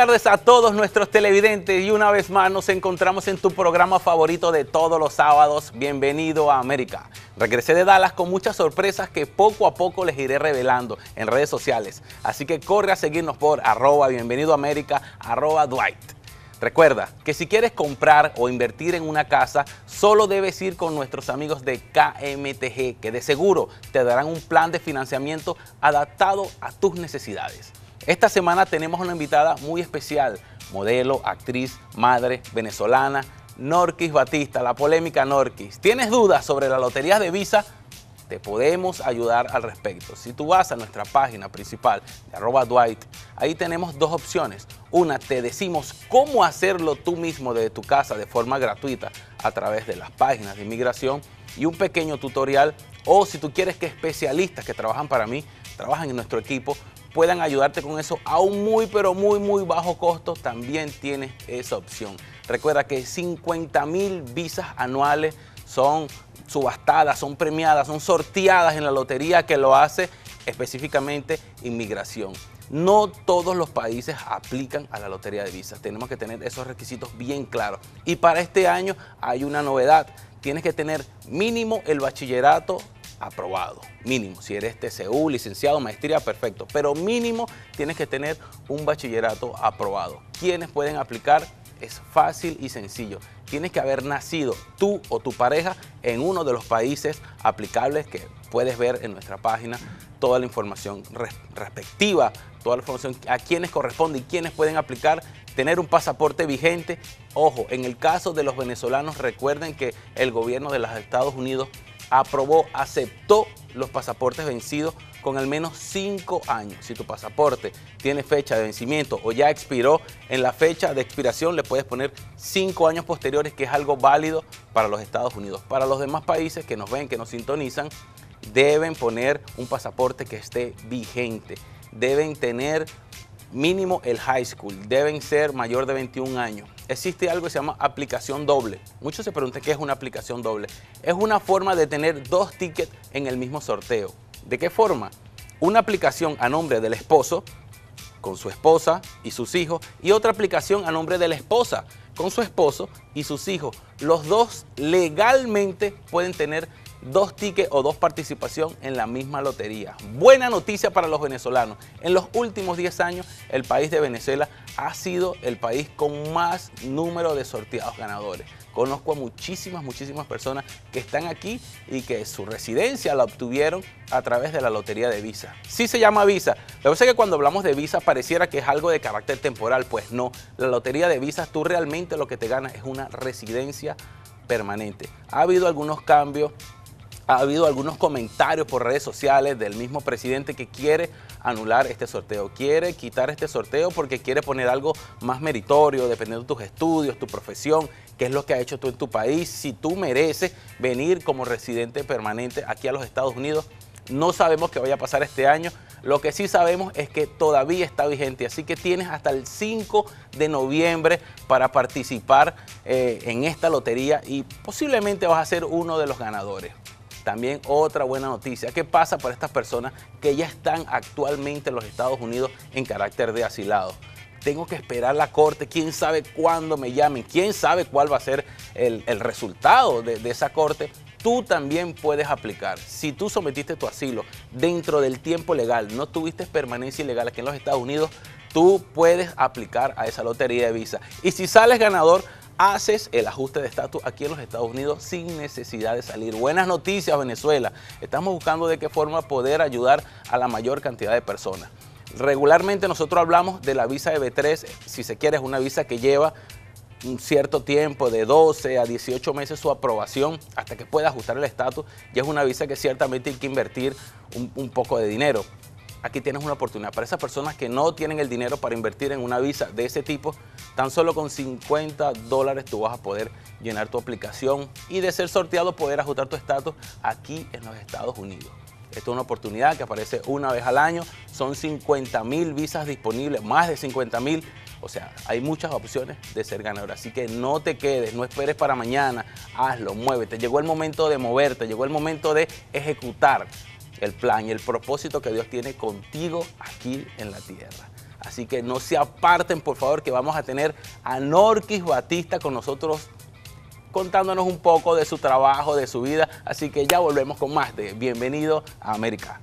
tardes a todos nuestros televidentes y una vez más nos encontramos en tu programa favorito de todos los sábados, Bienvenido a América. Regresé de Dallas con muchas sorpresas que poco a poco les iré revelando en redes sociales, así que corre a seguirnos por @bienvenidoamerica, @Dwight. Recuerda que si quieres comprar o invertir en una casa, solo debes ir con nuestros amigos de KMTG, que de seguro te darán un plan de financiamiento adaptado a tus necesidades. Esta semana tenemos una invitada muy especial, modelo, actriz, madre, venezolana, Norkis Batista, la polémica Norkis. ¿Tienes dudas sobre la lotería de Visa? Te podemos ayudar al respecto. Si tú vas a nuestra página principal de @Dwight, ahí tenemos dos opciones. Una, te decimos cómo hacerlo tú mismo desde tu casa de forma gratuita a través de las páginas de inmigración y un pequeño tutorial. O si tú quieres que especialistas que trabajan para mí, trabajan en nuestro equipo, puedan ayudarte con eso a un muy, pero muy bajo costo, también tienes esa opción. Recuerda que 50.000 visas anuales son subastadas, son premiadas, son sorteadas en la lotería que lo hace específicamente inmigración. No todos los países aplican a la lotería de visas. Tenemos que tener esos requisitos bien claros. Y para este año hay una novedad. Tienes que tener mínimo el bachillerato aprobado, mínimo. Si eres TCU, licenciado, maestría, perfecto. Pero mínimo tienes que tener un bachillerato aprobado. ¿Quiénes pueden aplicar? Es fácil y sencillo. Tienes que haber nacido tú o tu pareja en uno de los países aplicables que puedes ver en nuestra página. Toda la información respectiva, toda la información a quienes corresponde y quienes pueden aplicar, tener un pasaporte vigente. Ojo, en el caso de los venezolanos, recuerden que el gobierno de los Estados Unidos aprobó, aceptó los pasaportes vencidos con al menos 5 años. Si tu pasaporte tiene fecha de vencimiento o ya expiró, en la fecha de expiración le puedes poner 5 años posteriores, que es algo válido para los Estados Unidos. Para los demás países que nos ven, que nos sintonizan, deben poner un pasaporte que esté vigente. Deben tener mínimo el high school, deben ser mayor de 21 años. Existe algo que se llama aplicación doble. Muchos se preguntan qué es una aplicación doble. Es una forma de tener dos tickets en el mismo sorteo. ¿De qué forma? Una aplicación a nombre del esposo con su esposa y sus hijos y otra aplicación a nombre de la esposa con su esposo y sus hijos. Los dos legalmente pueden tener dos tickets o dos participación en la misma lotería. Buena noticia para los venezolanos. En los últimos 10 años, el país de Venezuela ha sido el país con más número de sorteados ganadores. Conozco a muchísimas personas que están aquí y que su residencia la obtuvieron a través de la lotería de Visa. Sí se llama Visa. Lo que pasa es que cuando hablamos de Visa pareciera que es algo de carácter temporal. Pues no, la lotería de Visa tú realmente lo que te ganas es una residencia permanente. Ha habido algunos cambios. Ha habido algunos comentarios por redes sociales del mismo presidente que quiere anular este sorteo, quiere quitar este sorteo porque quiere poner algo más meritorio, dependiendo de tus estudios, tu profesión, qué es lo que has hecho tú en tu país, si tú mereces venir como residente permanente aquí a los Estados Unidos. No sabemos qué vaya a pasar este año. Lo que sí sabemos es que todavía está vigente, así que tienes hasta el 5 de noviembre para participar en esta lotería y posiblemente vas a ser uno de los ganadores. También otra buena noticia. ¿Qué pasa para estas personas que ya están actualmente en los Estados Unidos en carácter de asilado? Tengo que esperar la corte. ¿Quién sabe cuándo me llamen? ¿Quién sabe cuál va a ser el resultado de esa corte? Tú también puedes aplicar. Si tú sometiste tu asilo dentro del tiempo legal, no tuviste permanencia ilegal aquí en los Estados Unidos, tú puedes aplicar a esa lotería de Visa. Y si sales ganador, haces el ajuste de estatus aquí en los Estados Unidos sin necesidad de salir. Buenas noticias, Venezuela. Estamos buscando de qué forma poder ayudar a la mayor cantidad de personas. Regularmente nosotros hablamos de la visa EB3. Si se quiere, es una visa que lleva un cierto tiempo, de 12 a 18 meses su aprobación hasta que pueda ajustar el estatus. Y es una visa que ciertamente hay que invertir un poco de dinero. Aquí tienes una oportunidad. Para esas personas que no tienen el dinero para invertir en una visa de ese tipo, tan solo con $50 tú vas a poder llenar tu aplicación y de ser sorteado poder ajustar tu estatus aquí en los Estados Unidos. Esto es una oportunidad que aparece una vez al año. Son 50.000 visas disponibles, más de 50.000. O sea, hay muchas opciones de ser ganador. Así que no te quedes, no esperes para mañana. Hazlo, muévete. Llegó el momento de moverte, llegó el momento de ejecutar el plan y el propósito que Dios tiene contigo aquí en la tierra. Así que no se aparten, por favor, que vamos a tener a Norkis Batista con nosotros contándonos un poco de su trabajo, de su vida. Así que ya volvemos con más de Bienvenido a América.